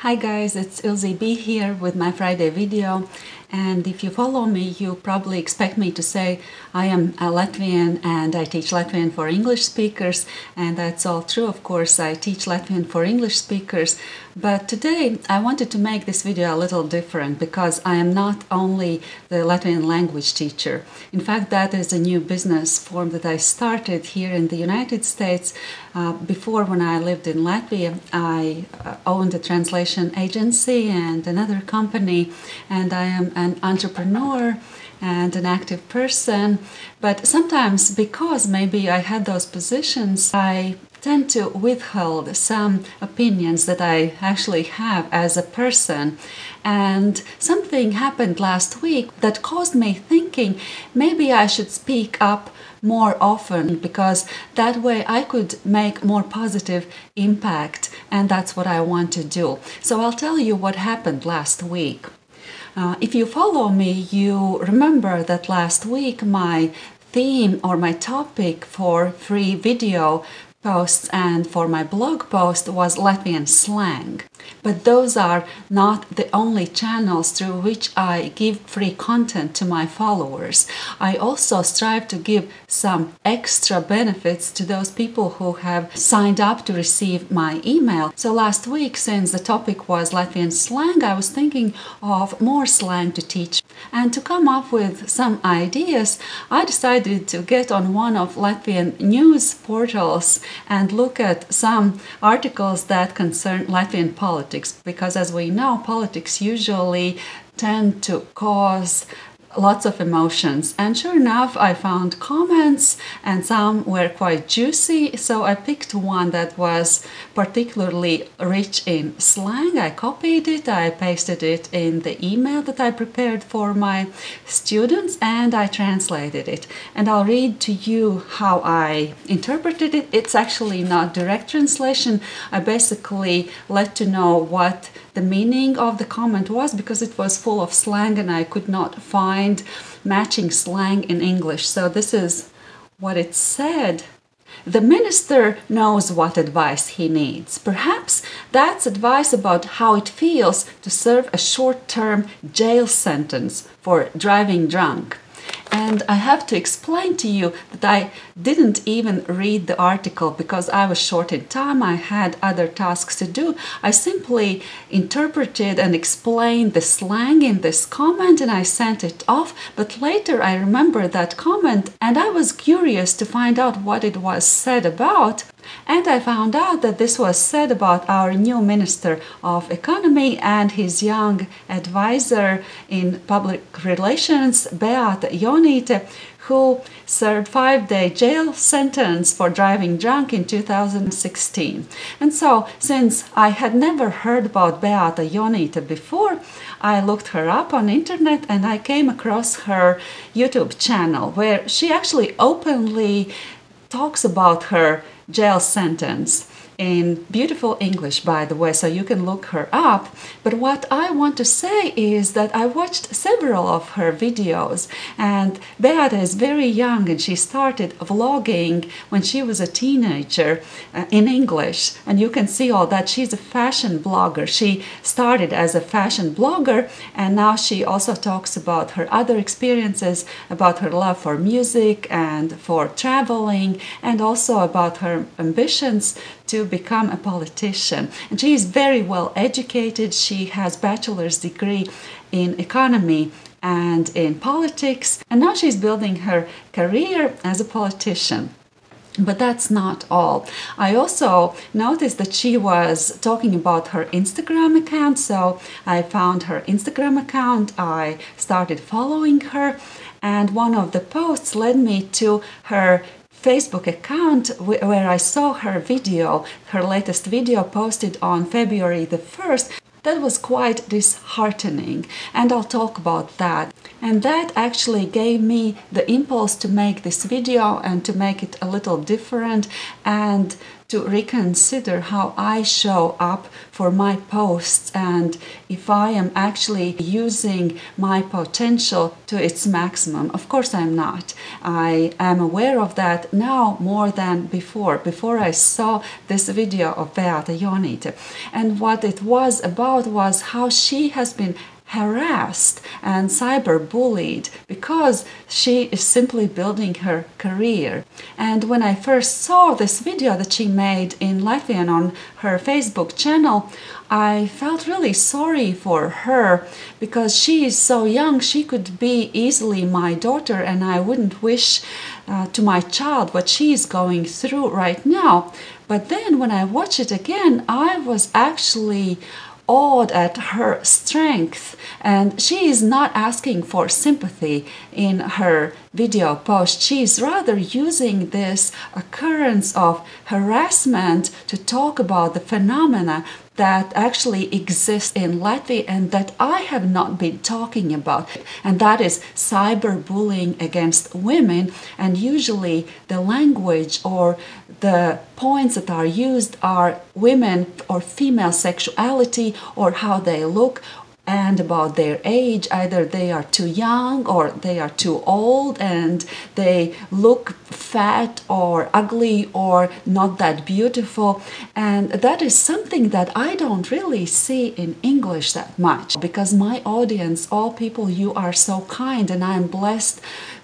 Hi guys, it's Ilze B here with my Friday video, and if you follow me you probably expect me to say I am a Latvian and I teach Latvian for English speakers, and that's all true, of course. I teach Latvian for English speakers, but today I wanted to make this video a little different because I am not only the Latvian language teacher. In fact, that is a new business form that I started here in the United States. Before, when I lived in Latvia, I owned a translation agency and another company, and I am an entrepreneur and an active person. But sometimes, because maybe I had those positions, I tend to withhold some opinions that I actually have as a person. And something happened last week that caused me thinking maybe I should speak up more often, because that way I could make more positive impact, and that's what I want to do. So I'll tell you what happened last week. If you follow me, you remember that last week my theme or my topic for free video posts and for my blog post was Latvian slang. But those are not the only channels through which I give free content to my followers. I also strive to give some extra benefits to those people who have signed up to receive my email. So last week, since the topic was Latvian slang, I was thinking of more slang to teach. And to come up with some ideas, I decided to get on one of Latvian news portals and look at some articles that concern Latvian politics. Because, as we know, politics usually tend to cause lots of emotions. And sure enough, I found comments, and some were quite juicy, so I picked one that was particularly rich in slang. I copied it, I pasted it in the email that I prepared for my students, and I translated it. And I'll read to you how I interpreted it. It's actually not direct translation. I basically let you know what the meaning of the comment was, because it was full of slang and I could not find matching slang in English. So this is what it said. The minister knows what advice he needs. Perhaps that's advice about how it feels to serve a short-term jail sentence for driving drunk. And I have to explain to you that I didn't even read the article because I was short in time, I had other tasks to do. I simply interpreted and explained the slang in this comment and I sent it off, but later I remembered that comment and I was curious to find out what it was said about. And I found out that this was said about our new Minister of Economy and his young advisor in public relations, Beata Jonite, who served 5-day jail sentence for driving drunk in 2016. And so, since I had never heard about Beata Jonite before, I looked her up on internet and I came across her YouTube channel, where she actually openly talks about her jail sentence in beautiful English, by the way, so you can look her up. But what I want to say is that I watched several of her videos, and Beata is very young and she started vlogging when she was a teenager in English, and you can see all that. She's a fashion blogger. She started as a fashion blogger and now she also talks about her other experiences, about her love for music and for traveling, and also about her ambitions to become a politician. And she is very well educated. She has bachelor's degree in economy and in politics, and now she's building her career as a politician. But that's not all. I also noticed that she was talking about her Instagram account, so I found her Instagram account, I started following her, and one of the posts led me to her Facebook account, where I saw her video, her latest video posted on February the 1st. That was quite disheartening, and I'll talk about that. And that actually gave me the impulse to make this video and to make it a little different and to reconsider how I show up for my posts and if I am actually using my potential to its maximum. Of course I'm not. I am aware of that now more than before I saw this video of Beata Jonite. And what it was about was how she has been harassed and cyberbullied because she is simply building her career. And when I first saw this video that she made in Latvian on her Facebook channel, I felt really sorry for her because she is so young. She could be easily my daughter, and I wouldn't wish to my child what she is going through right now. But then when I watched it again, I was actually awed at her strength, and she is not asking for sympathy in her video post. She is rather using this occurrence of harassment to talk about the phenomena that actually exists in Latvia and that I have not been talking about, and that is cyberbullying against women. And usually the language or the points that are used are women or female sexuality or how they look and about their age. Either they are too young or they are too old and they look fat or ugly or not that beautiful. And that is something that I don't really see in English that much, because my audience, all people, you are so kind, and I'm blessed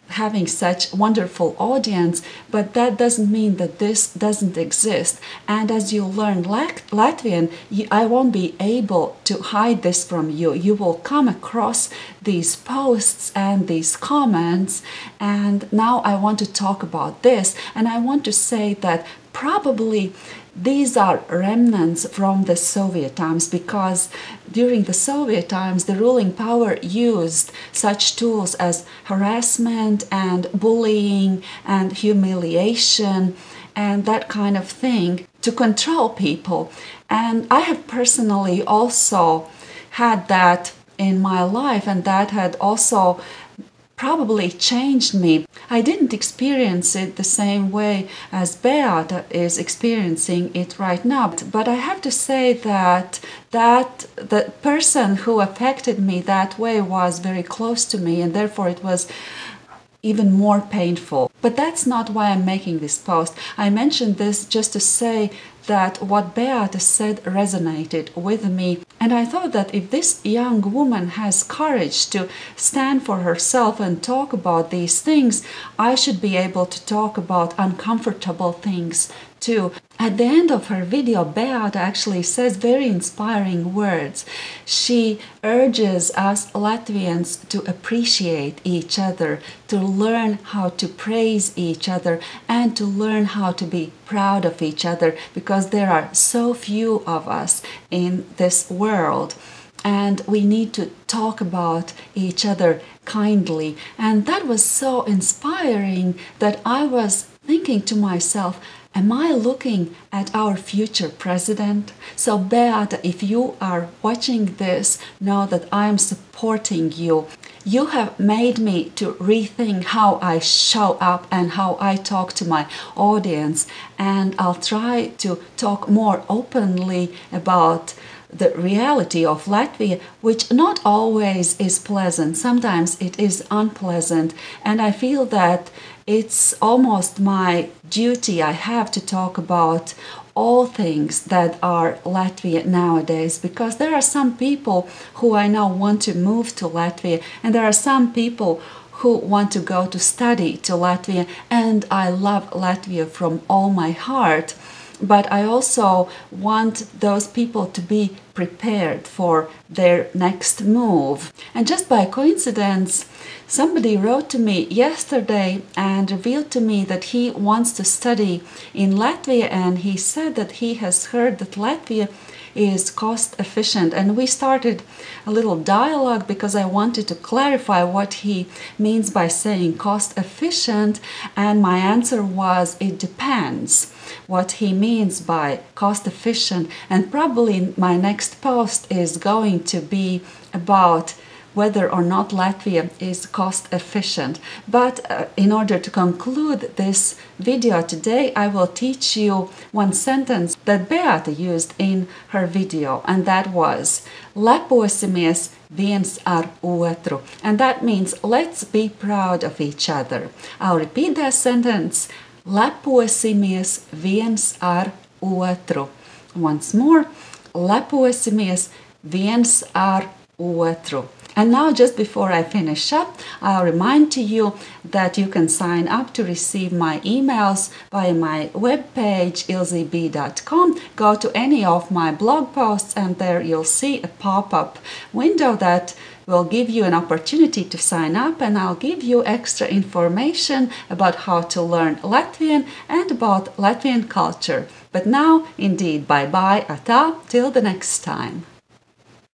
having such wonderful audience, but that doesn't mean that this doesn't exist. And as you learn Latvian, I won't be able to hide this from you. You will come across these posts and these comments, and now I want to talk about this, and I want to say that probably these are remnants from the Soviet times, because during the Soviet times the ruling power used such tools as harassment and bullying and humiliation and that kind of thing to control people. And I have personally also had that in my life, and that had also probably changed me. I didn't experience it the same way as Beata is experiencing it right now, but I have to say that the person who affected me that way was very close to me, and therefore it was even more painful. But that's not why I'm making this post. I mentioned this just to say that what Beata said resonated with me, and I thought that if this young woman has courage to stand for herself and talk about these things, I should be able to talk about uncomfortable things too. At the end of her video, Beata actually says very inspiring words. She urges us Latvians to appreciate each other, to learn how to praise each other, and to learn how to be proud of each other, because there are so few of us in this world, and we need to talk about each other kindly. And that was so inspiring that I was thinking to myself, am I looking at our future president? So Beata, if you are watching this, know that I am supporting you. You have made me to rethink how I show up and how I talk to my audience, and I'll try to talk more openly about the reality of Latvia, which not always is pleasant. Sometimes it is unpleasant, and I feel that it's almost my duty. I have to talk about all things that are Latvia nowadays, because there are some people who I know want to move to Latvia, and there are some people who want to go to study to Latvia, and I love Latvia from all my heart. But I also want those people to be prepared for their next move. And just by coincidence, somebody wrote to me yesterday and revealed to me that he wants to study in Latvia, and he said that he has heard that Latvia is cost efficient. And we started a little dialogue because I wanted to clarify what he means by saying cost efficient, and my answer was it depends what he means by cost efficient. And probably my next post is going to be about whether or not Latvia is cost efficient. But in order to conclude this video today, I will teach you one sentence that Beata used in her video, and that was Leposimies viens ar uetru, and that means let's be proud of each other. I'll repeat that sentence, Leposimies viens ar uetru. Once more, Leposimies viens ar uetru. And now, just before I finish up, I'll remind you that you can sign up to receive my emails by my webpage ilzeb.com. Go to any of my blog posts and there you'll see a pop-up window that will give you an opportunity to sign up, and I'll give you extra information about how to learn Latvian and about Latvian culture. But now, indeed, bye-bye, atā, till the next time.